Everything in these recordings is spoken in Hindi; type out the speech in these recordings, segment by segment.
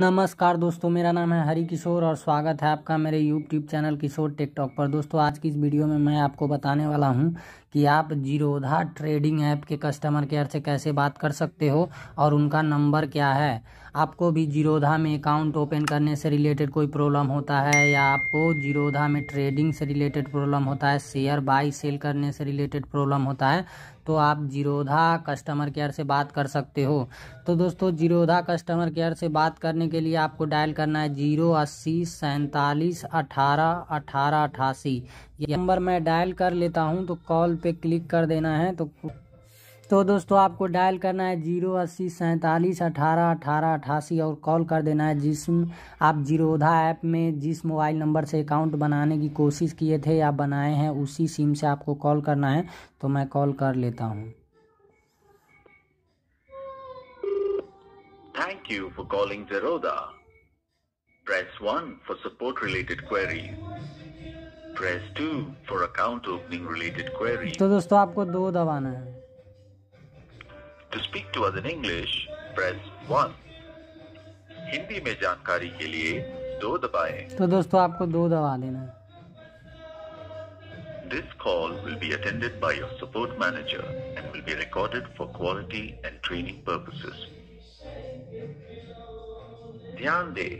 नमस्कार दोस्तों, मेरा नाम है हरि किशोर और स्वागत है आपका मेरे YouTube channel Kishore Tech Talk पर। दोस्तों, आज की इस वीडियो में मैं आपको बताने वाला हूं कि आप जीरोधा ट्रेडिंग ऐप के कस्टमर केयर से कैसे बात कर सकते हो और उनका नंबर क्या है। आपको भी जीरोधा में अकाउंट ओपन करने से रिलेटेड कोई प्रॉब्लम होता है या आपको जीरोधा में ट्रेडिंग से रिलेटेड प्रॉब्लम होता है, शेयर बाई सेल करने से रिलेटेड प्रॉब्लम होता है, तो आप जीरोधा कस्टमर केयर से बात कर सकते हो। तो दोस्तों, जीरोधा कस्टमर केयर से बात करने के लिए आपको डायल करना है 08047181888। ये नंबर मैं डायल कर लेता हूं, तो कॉल पे क्लिक कर देना है। तो दोस्तों, आपको डायल करना है 08047181888 और कॉल कर देना है। जिस आप जीरोधा ऐप में जिस मोबाइल नंबर से अकाउंट बनाने की कोशिश किए थे या बनाए हैं, उसी सिम से आपको कॉल करना है। तो मैं कॉल कर लेता हूँ। Thank you for calling Zerodha. Press 1 for support related queries, press 2 for account opening related queries. तो दोस्तों, आपको 2 दबाना है। To speak to us in English, press 1. Hindi में जानकारी के लिए 2 दबाएं। तो दोस्तों, आपको 2 दबा देना है। This call will be attended by your support manager and will be recorded for quality and training purposes. ध्यान दें,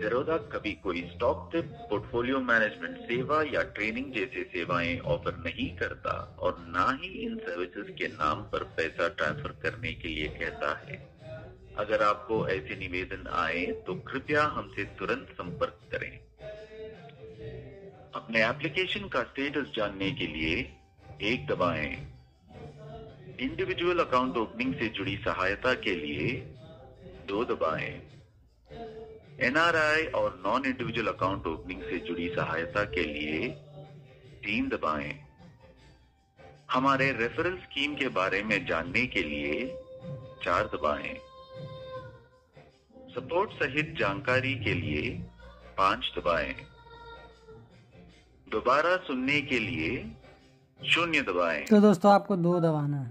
ज़ेरोधा कभी कोई स्टॉक टिप, पोर्टफोलियो मैनेजमेंट सेवा या ट्रेनिंग जैसी सेवाएं ऑफर नहीं करता और ना ही इन सर्विसेज के नाम पर पैसा ट्रांसफर करने के लिए कहता है। अगर आपको ऐसे निवेदन आए तो कृपया हमसे तुरंत संपर्क करें। अपने एप्लीकेशन का स्टेटस जानने के लिए 1 दबाएं। इंडिविजुअल अकाउंट ओपनिंग से जुड़ी सहायता के लिए 2 दबाएं। NRI और नॉन इंडिविजुअल अकाउंट ओपनिंग से जुड़ी सहायता के लिए 3 दबाएं। हमारे रेफरल स्कीम के बारे में जानने के लिए 4 दबाएं। सपोर्ट सहित जानकारी के लिए 5 दबाएं। दोबारा सुनने के लिए 0 दबाएं। तो दोस्तों, आपको 2 दबाना है।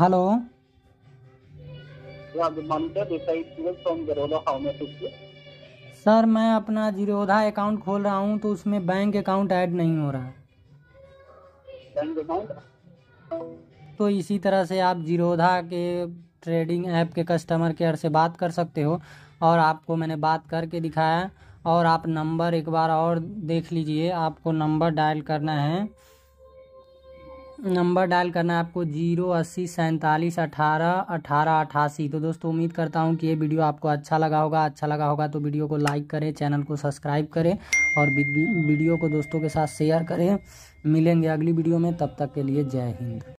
हेलो, सर मैं अपना जीरोधा अकाउंट खोल रहा हूं, तो उसमें बैंक अकाउंट ऐड नहीं हो रहा। Bank account? तो इसी तरह से आप जीरोधा के ट्रेडिंग ऐप के कस्टमर केयर से बात कर सकते हो और आपको मैंने बात करके दिखाया। और आप नंबर एक बार और देख लीजिए। आपको नंबर डायल करना है। नंबर डायल करना है आपको 08047181888। तो दोस्तों, उम्मीद करता हूँ कि ये वीडियो आपको अच्छा लगा होगा तो वीडियो को लाइक करें, चैनल को सब्सक्राइब करें और वीडियो को दोस्तों के साथ शेयर करें। मिलेंगे अगली वीडियो में, तब तक के लिए जय हिंद।